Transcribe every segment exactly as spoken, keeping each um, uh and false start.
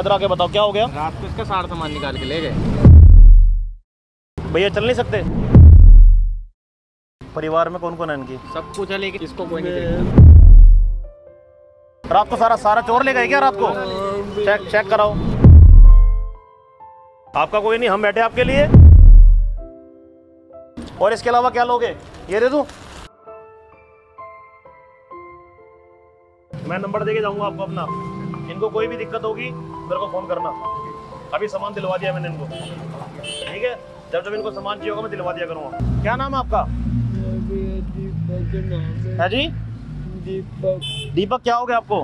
इधर आके बताओ क्या हो गया। रात को इसका सारा सामान निकाल के ले गए। भैया चल नहीं सकते। परिवार में कौन कौन है इनकी? सब पूछा लेकिन इसको कोई नहीं देखा। रात को सारा सारा चोर ले गए क्या? रात को चेक चेक कराओ। आपका कोई नहीं, हम बैठे आपके लिए। और इसके अलावा क्या लोगे? ये दे दूं, मैं नंबर देके जाऊंगा आपको अपना। इनको कोई भी दिक्कत होगी मेरे को फोन करना। अभी सामान दिलवा दिया मैंने इनको, ठीक है? जब जब इनको सामान चाहिए होगा मैं दिलवा दिया करूँगा। क्या नाम है आपका? है जी दीपक। दीपक क्या हो गया आपको?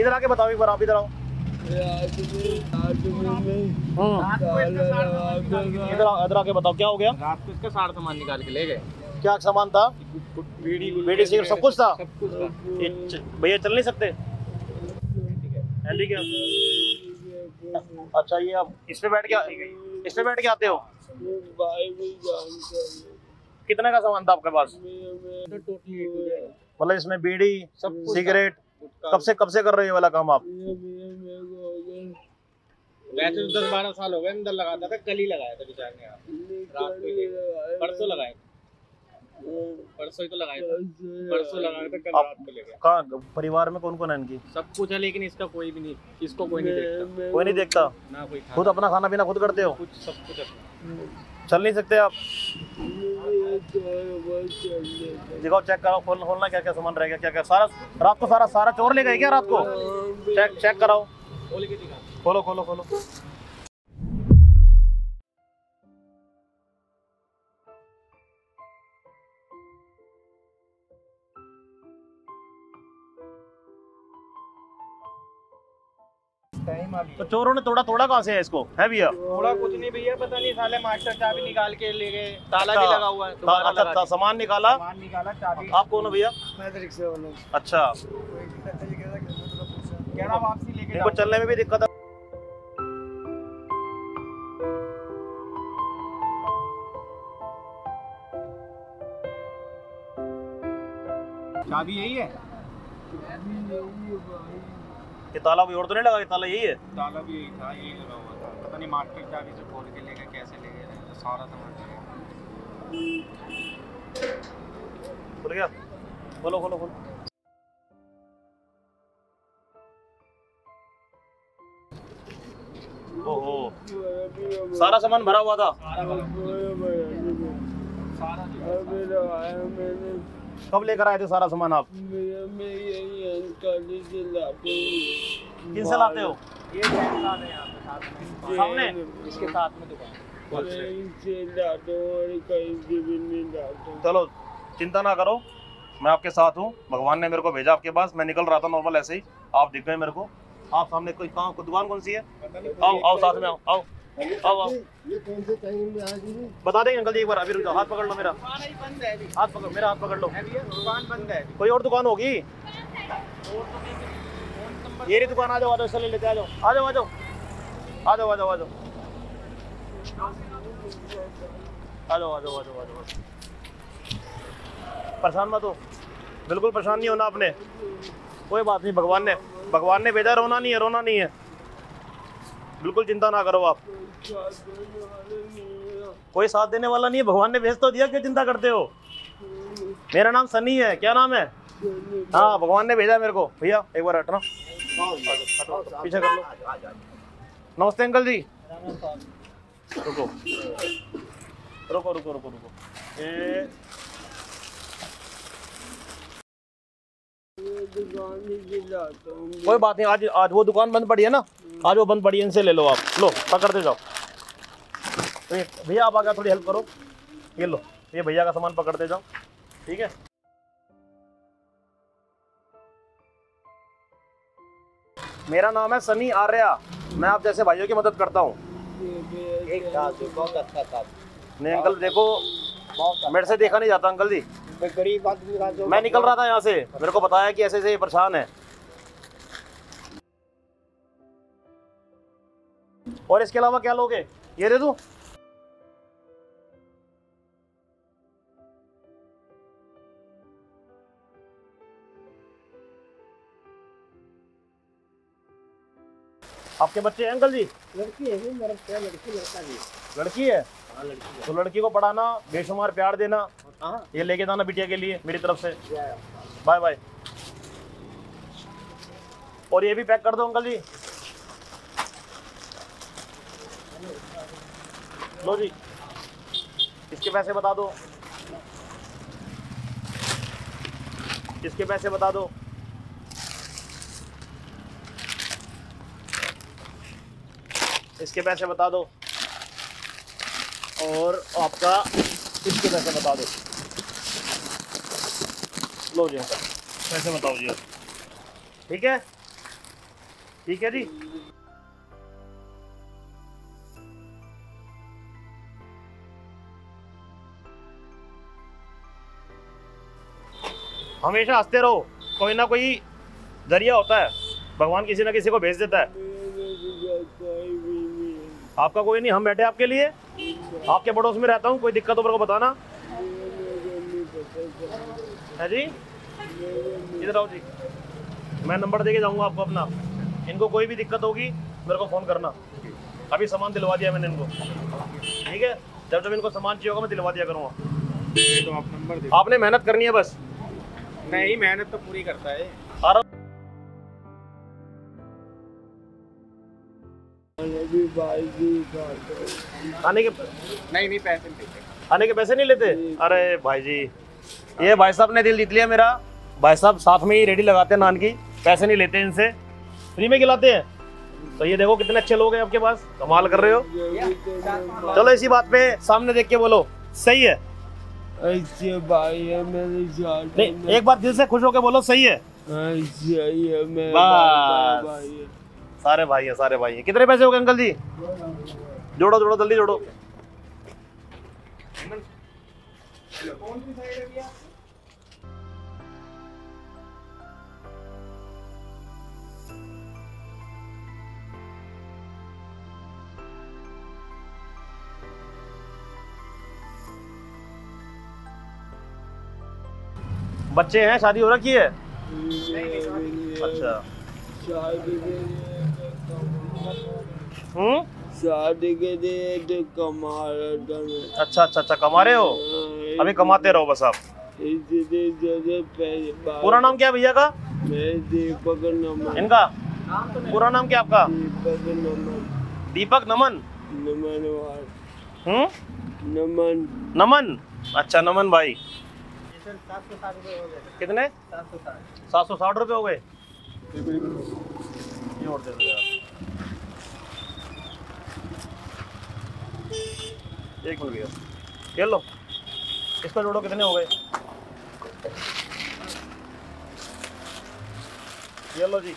इधर आके बताओ एक बार, आप इधर आओ। इधर आके बताओ क्या हो गया। रात को इसका सारा सामान निकाल के ले गए। क्या सामान था? बीड़ी, बीड़ी सिगरेट सब कुछ था। भैया चल नहीं सकते। अच्छा ये आप इस पे बैठ के इस पे बैठ के आते हो। कितने का सामान था आपके पास? मतलब इसमें बीड़ी, सिगरेट। कब से कब से कर रहे हो ये वाला काम आप? वैसे दस बारह साल हो गए अंदर लगाता था। कल ही लगाया था बेचारे ने। रात को परसों लगाया परसों ही तो लगाया था परसों लगाया था कल रात को ले गया। कहाँ परिवार में कौन कौन है इनकी? सब कुछ है लेकिन इसका कोई भी नहीं, इसको कोई नहीं देखता। कोई नहीं देखता ना कोई। खुद अपना खाना पीना खुद करते हो? कुछ सब कुछ। चल नहीं सकते आप? दिखाओ, चेक कराओ, खोल खोलना क्या क्या सामान रह गया, क्या क्या। सारा रात को सारा सारा चोर ले गए क्या? रात को चेक चेक कराओ। खोलो खोलो खोलो। तो चोरों ने तोड़ा तोड़ा कहाँ से है इसको? है भैया थोड़ा कुछ नहीं भैया, पता नहीं साले मास्टर चाबी निकाल के ले गए। ताला भी लगा हुआ है। अच्छा सामान निकाला निकाला चाबी। आप कौन हो भैया? मैं तो रिक्शा वाला हूं। अच्छा क्या नाम? वापसी लेके इनको चलने में भी दिक्कत है। चाबी यही है? ये ताला भी और तो नहीं लगा? ये ताला यही है? ताला भी यही था, यही लगा हुआ था। पता नहीं मार्केट चाबी से खोल के ले गए, कैसे ले गए तो सारा समझ गए। खुल गया? खोलो खोलो खोलो। ओहो सारा सामान भरा हुआ था। कब लेकर आए थे सारा सामान आप? किन से लाते हो? ये सामने इसके साथ में दुकान। चलो चिंता ना करो, मैं आपके साथ हूँ। भगवान ने मेरे को भेजा आपके पास। मैं निकल रहा था नॉर्मल, ऐसे ही आप दिख गए मेरे को। आप सामने कोई कहाँ दुकान कौन सी है? आओ आओ साथ में आओ आओ आओ आओ। बता देंगे अंकल जी एक बार। अभी रुक जाओ, हाथ पकड़ लो मेरा। हाथ पकड़ मेरा हाथ पकड़ लो। दुकान बंद है। कोई और दुकान होगी? ये रही दुकान। आ जाओ आ जाओ, ले लेते आ जाओ आ जाओ आ जाओ आ जाओ आ जाओ आ जाओ आ जाओ आ जाओ आ जाओ। परेशान मत हो, बिल्कुल परेशान नहीं होना आपने। कोई बात नहीं, भगवान ने भगवान ने भेजा, रोना नहीं है रोना नहीं है। बिल्कुल चिंता ना करो आप। कोई साथ देने वाला नहीं है, भगवान ने भेज तो दिया, क्यों चिंता करते हो? मेरा नाम सनी है। क्या नाम है? हाँ भगवान ने भेजा मेरे को। भैया एक बार हटना, पीछे कर लो। नमस्ते अंकल जी। रुको रुको रुको रुको रुको। ए... कोई बात नहीं, आज आज वो दुकान बंद पड़ी है ना, आज वो बंद पड़ी है, इनसे ले लो आप। लो पकड़ते जाओ। भैया आप आगे थोड़ी हेल्प करो। ये लो, ये भैया का सामान पकड़ते जाओ, ठीक है? मेरा नाम है सनी आर्या। मैं आप जैसे भाइयों की मदद करता हूँ। नहीं अंकल देखो, मेरे से देखा नहीं जाता अंकल जी। गरीब आदमी, मैं निकल रहा था यहाँ से, मेरे को बताया कि ऐसे ऐसे परेशान है। और इसके अलावा क्या लोगे? ये दे दूं। आपके बच्चे अंकल जी? लड़की है मेरा बच्चा, लड़की लड़का जी। लड़की है? हाँ लड़की है। तो लड़की को पढ़ाना, बेशुमार प्यार देना, ये लेके जाना बिटिया के लिए मेरी तरफ से। Bye bye. और ये भी पैक कर दो अंकल जी। लो जी, इसके पैसे बता दो, इसके पैसे बता दो। इसके पैसे बता दो और आपका इसके पैसे बता दो। लो जी अंकल, पैसे बताओ जी। ठीक है, ठीक है जी। हमेशा हंसते रहो, कोई ना कोई जरिया होता है, भगवान किसी ना किसी को भेज देता है। आपका कोई नहीं, हम बैठे आपके लिए, आपके पड़ोस में रहता हूँ, कोई दिक्कत हो मेरे को बताना है जी। इधर आओ जी, मैं नंबर दे के जाऊँगा आपको अपना। इनको कोई भी दिक्कत होगी मेरे को फ़ोन करना। अभी सामान दिलवा दिया मैंने इनको, ठीक है? जब जब इनको सामान चाहिए होगा मैं दिलवा दिया करूँगा। आप नंबर दे, आपने मेहनत करनी है बस। नहीं, मेहनत तो पूरी करता है। आने के नहीं नहीं पैसे नहीं लेते, आने के पैसे नहीं लेते। अरे भाई जी, ये भाई साहब ने दिल जीत लिया मेरा। भाई साहब साथ में ही रेडी लगाते हैं नान की, पैसे नहीं लेते इनसे, फ्री में खिलाते हैं। तो ये देखो कितने अच्छे लोग हैं आपके पास, कमाल कर रहे हो। चलो इसी बात पे सामने देख के बोलो, सही है? अच्छे भाई है मेरे। नहीं, एक बार दिल से खुश होके बोलो, सही है? है मेरे भाई, भाई है। सारे भाई है, सारे भाई है। कितने पैसे हो गए अंकल जी? जोड़ो जोड़ो जल्दी जोड़ो। बच्चे हैं? शादी हो रखी है? अच्छा। हम्म? शादी के लिए कमा रहा हूं। अच्छा अच्छा अच्छा, कमा रहे हो? अभी कमाते रहो बस आप। पूरा नाम क्या भैया का? इनका पूरा नाम क्या आपका? दीपक नमन। हम्म? नमन नमन। अच्छा नमन भाई। कितने? सात सौ साठ रुपए हो गए। ये और दे दो यार। एक मिनट भैया, ये लो, इसका जोड़ो कितने हो गए। ये लो जी।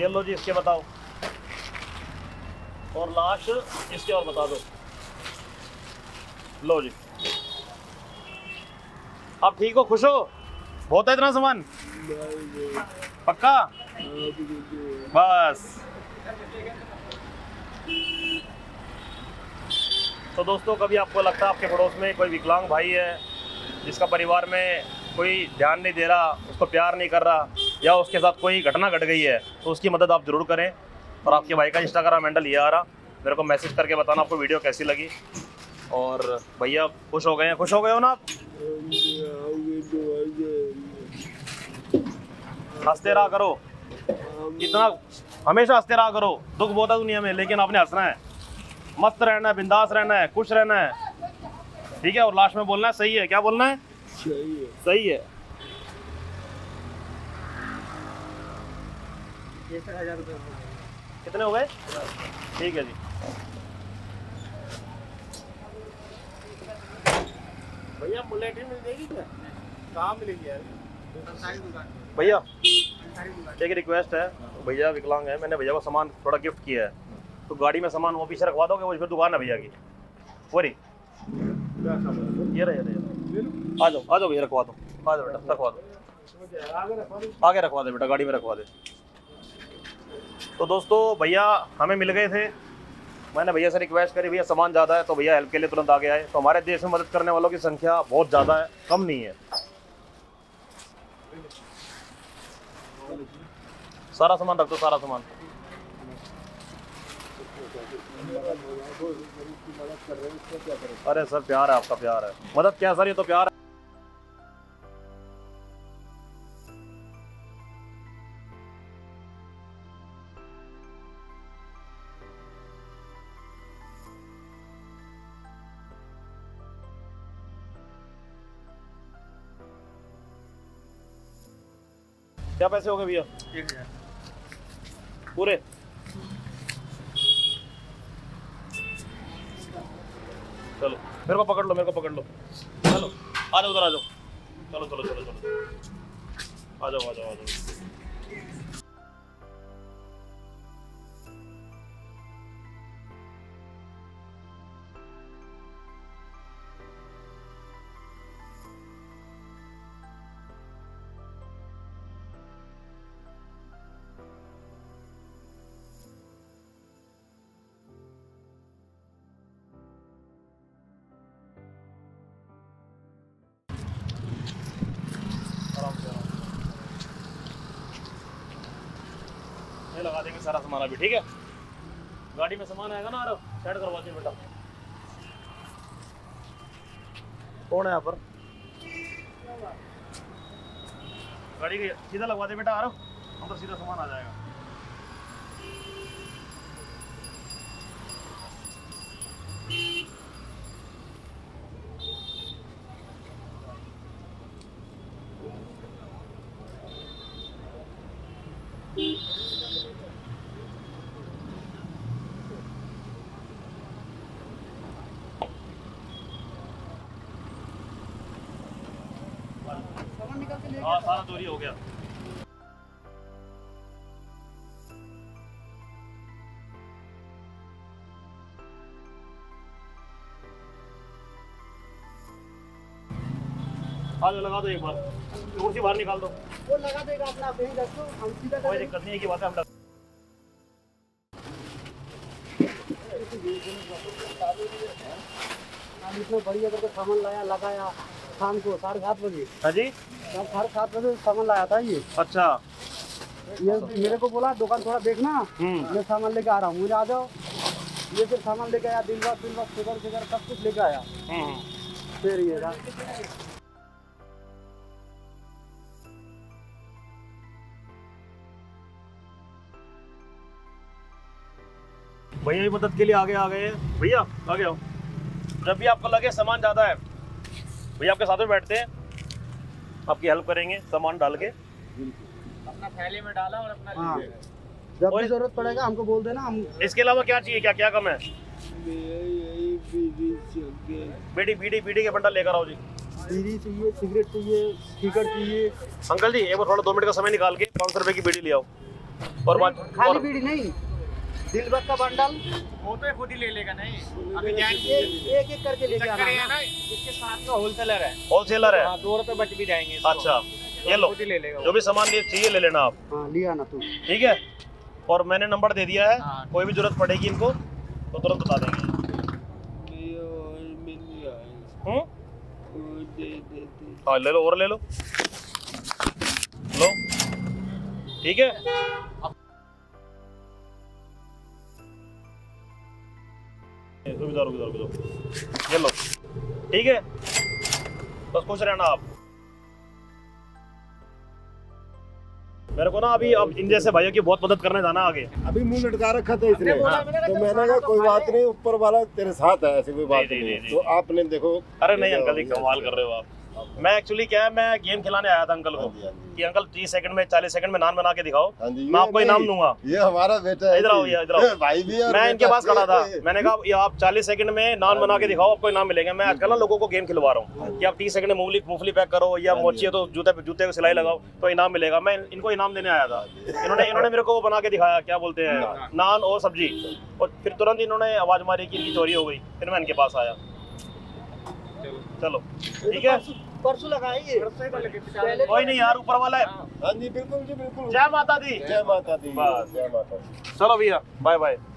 ये लो जी, इसके बताओ और लास्ट इसके और बता दो। लो जी, आप ठीक हो, खुश हो? बहुत है इतना सामान? पक्का? बस। तो दोस्तों, कभी आपको लगता है आपके पड़ोस में कोई विकलांग भाई है जिसका परिवार में कोई ध्यान नहीं दे रहा, उसको प्यार नहीं कर रहा, या उसके साथ कोई घटना घट गई है, तो उसकी मदद आप ज़रूर करें। और आपके भाई का इंस्टाग्राम हैंडल ये आ रहा, मेरे को मैसेज करके बताना आपको वीडियो कैसी लगी। और भैया खुश हो गए हैं? खुश हो गए हो ना आप? हंसते रहा करो, इतना हमेशा हंसते रहा करो। दुख बहुत है दुनिया में, लेकिन आपने हंसना है, मस्त रहना है, बिंदास रहना है, खुश रहना है, ठीक है? और लास्ट में बोलना है सही है। क्या बोलना है? सही है। कितने हो गए? ठीक है जी। भैया बुलेटिन मिल जाएगी क्या? कहाँ मिलेगी यार? भैया एक रिक्वेस्ट है, भैया विकलांग है, मैंने भैया को सामान थोड़ा गिफ्ट किया है, तो गाड़ी में सामान वो पीछे रखवा दोगे? वो फिर दुकान है भैया की पूरी। ये रहे, ये रहे। आ जाओ आ जाओ भैया, रखवा दो। आ जाओ बेटा, रखवा दो, आगे रखवा दे बेटा, गाड़ी में रखवा दे। तो दोस्तों भैया हमें मिल गए थे, मैंने भैया से रिक्वेस्ट करी, भैया सामान ज़्यादा है, तो भैया हेल्प के लिए तुरंत आगे आए। तो हमारे देश में मदद करने वालों की संख्या बहुत ज़्यादा है, कम नहीं है। सारा सामान रख दो, सारा सामान। अरे सर प्यार है, आपका प्यार है, मदद क्या सर, ये तो प्यार है। क्या पैसे हो गए भैया? एक हजार पूरे। चलो मेरे को पकड़ लो, मेरे को पकड़ लो। चलो आ जाओ उधर, आ जाओ। चलो चलो चलो चलो आ जाओ आ जाओ आ जाओ। लगा देंगे सारा सामान अभी, ठीक है? गाड़ी में सामान आएगा ना, सेट करवा दे बेटा। कौन है यहाँ पर? गाड़ी के सीधा लगवा दे बेटा, आ रहा हम तो सीधा सामान आ जाएगा। हाँ सारा दूरी हो गया। हाँ लगा दो एक बार, कुर्सी बाहर निकाल दो। वो लगा देगा अपना, हम सीधा कोई दिक्कत नहीं है की बात है। हम इसमें बढ़िया करके सामान लाया लगाया शाम को साढ़े सात बजे। हाँ जी साढ़े सात बजे सामान लाया था ये। अच्छा ये मेरे को बोला दुकान थोड़ा देखना, मैं सामान लेके आ रहा हूँ, मुझे आ जाओ। ये फिर सामान लेके आया, दिलवा दिलवा फिगर फिगर सब कुछ लेके आया। फिर ये था भैया भी मदद के लिए आगे आ गए। भैया आगे आओ, जब भी आपको लगे सामान ज़्यादा है भैया आपके साथ में बैठते हैं, आपकी हेल्प करेंगे सामान डाल के। अपना थैले में डाला और अपना हाँ। जब भी जरूरत पड़ेगा हमको बोल देना। हम इसके अलावा क्या चाहिए, क्या क्या कम है? बीड़ी बीड़ी बीड़ी के बंडल लेकर आओ जी। बीड़ी चाहिए, सिगरेट चाहिए, स्टिकर चाहिए। अंकल जी एक बार थोड़ा दो मिनट का समय निकाल के पाँच सौ रुपये की बीड़ी ले आओ। और खाली बीड़ी नहीं, दिलबर का बंडल वो तो खुद ही ले लेगा। नहीं अभी एक एक करके लेके आना है ना, इसके साथ का होलसेलर है। होलसेलर है हाँ, दो रुपए बच भी जाएंगे। अच्छा ये लो, ले लेगा जो भी सामान चाहिए ले लेना आप। हाँ ले आना तू, ठीक है? और मैंने नंबर दे दिया है, कोई भी जरूरत पड़ेगी इनको तो तुरंत बता देंगे। हाँ ले लो और ले लो लो, ठीक है? रुक जाओ रुक जाओ रुक जाओ, ये लो ठीक है? बस खुश रहना आप। मेरे को ना अभी अब इन जैसे भाइयों की बहुत मदद करने जाना आगे। अभी मुंह लटका रखा था इसने, तो मैंने कहा कोई बात नहीं, ऊपर वाला तेरे साथ है, ऐसी कोई बात नहीं। तो आपने देखो, अरे नहीं अंकल जी कमाल कर रहे हो आप। मैं एक्चुअली क्या है, मैं गेम खिलाने आया था अंकल को कि अंकल तीस सेकंड में चालीस सेकंड में नान बना के दिखाओ, मैं आपको इनाम दूंगा। ये हमारा बेटा है, इधर आओ इधर आओ भाई भी। मैं इनके पास खड़ा था, मैंने कहा आप चालीस सेकंड में नान बना के दिखाओ, आपको इनाम मिलेगा। मैं आजकल ना लोगों को गेम खिलवा रहा हूँ कि आप तीस सेकंड में मूंगफली मूंगफली पैक करो, या मोची तो जूते जूते को सिलाई लगाओ तो इनाम मिलेगा। मैं इनको इनाम देने आया था, इन्होंने इन्होंने मेरे को बना के दिखाया, क्या बोलते हैं, नान और सब्जी। और फिर तुरंत इन्होंने आवाज मारी कि इनकी चोरी हो गई, फिर मैं इनके पास आया। चलो ठीक है, परसों लगाएंगे। कोई नहीं यार, ऊपर वाला है। हाँ जी बिल्कुल जी बिल्कुल। जय माता दी, जय माता दी, जय माता दी। चलो भैया बाय बाय।